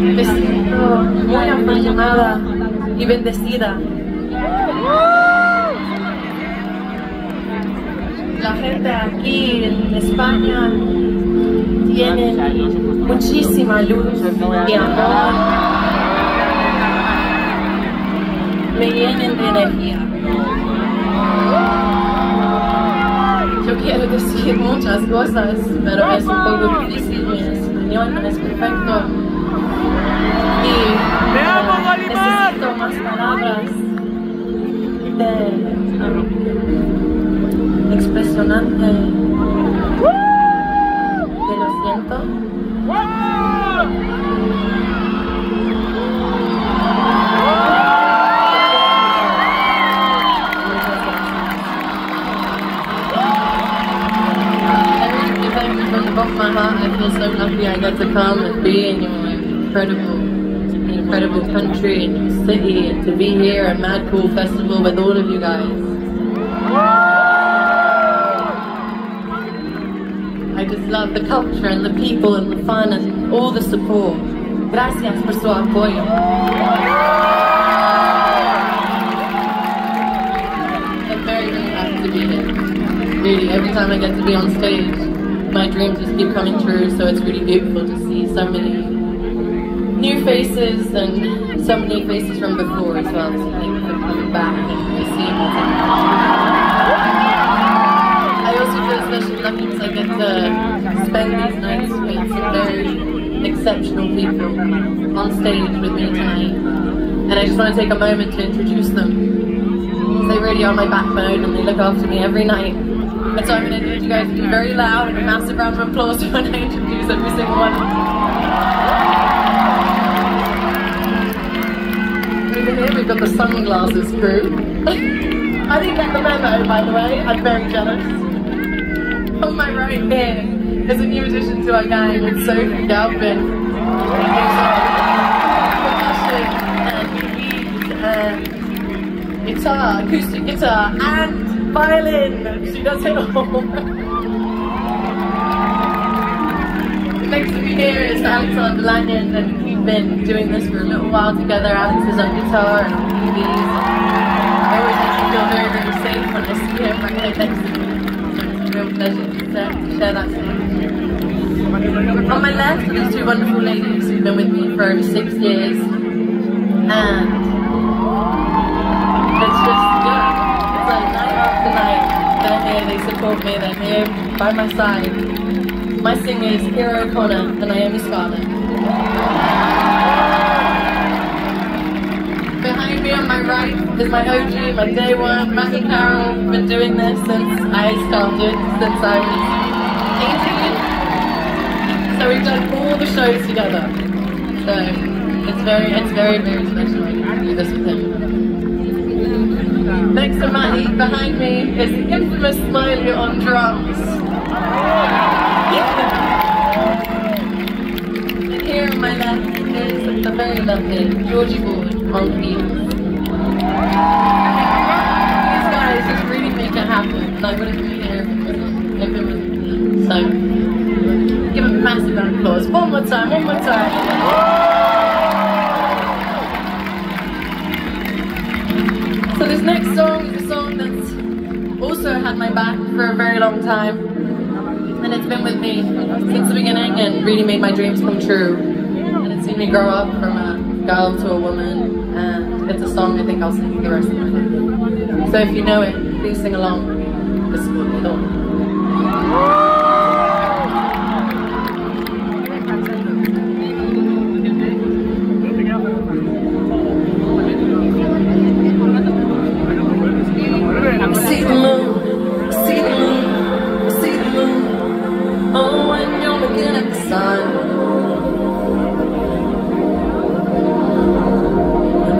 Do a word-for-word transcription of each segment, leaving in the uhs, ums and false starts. Me siento muy apasionada y bendecida. La gente aquí en España tiene muchísima luz y amor. Me llenen de energía. Yo quiero decir muchas cosas, pero es un poco difícil. Mi español no es perfecto. Y necesito más palabras de expresionante. Te lo siento. Off my heart, I feel so lucky I got to come and be in your incredible, incredible country and your city, and to be here at Mad Cool Festival with all of you guys. I just love the culture and the people and the fun and all the support. Gracias por su apoyo. I'm very, very happy to be here. Really, every time I get to be on stage, my dreams just keep coming true, so it's really beautiful to see so many new faces and so many faces from before as well. So thank you for coming back and seeing us. I also feel especially lucky because I get to spend these nights with some very exceptional people on stage with me tonight. And I just want to take a moment to introduce them, because they really are my backbone and they look after me every night. And so I'm going to need you guys to do very loud and a massive round of applause when I introduce every single one. Over here we've got the sunglasses crew. I didn't get the memo, by the way, I'm very jealous. On my right here is a new addition to our gang, with Sophie Galvin. And leads guitar, acoustic guitar, and violin. She does it all. Next to me here is Alexander Lannen, and we've been doing this for a little while together. Alex is on guitar and on T Vs. I always make me feel very, very safe when I see him right next to me. So it's a real pleasure to share that stage. On my left are these two wonderful ladies who've been with me for over six years, and it's just good. Tonight, they're here, they support me, they're here by my side. My singers, Kira O'Connor and Naomi Scarlett. Behind me on my right is my O G, my day one, Matthew Carroll. I've been doing this since I started, since I was eighteen. So we've done all the shows together. So it's very, it's very, very special I can do this with him. Next to Matty, behind me, is the infamous Smiley on drums. And here on my left is the very lovely Georgie Bourne on keys. These guys just really make it happen, and I wouldn't be here if it wasn't me. So, give a massive round of applause. One more time, one more time. So this next song is a song that's also had my back for a very long time, and it's been with me since the beginning and really made my dreams come true, and it's seen me grow up from a girl to a woman, and it's a song I think I'll sing for the rest of my life. So if you know it, please sing along. This is what we thought.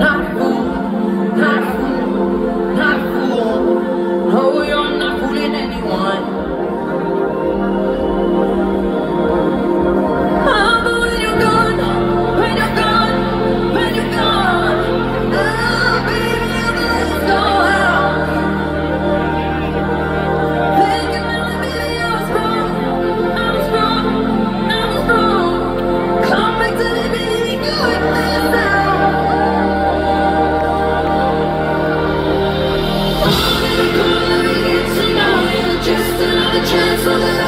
Not fool, not fool, not fool. Oh, you're not fooling anyone. for love.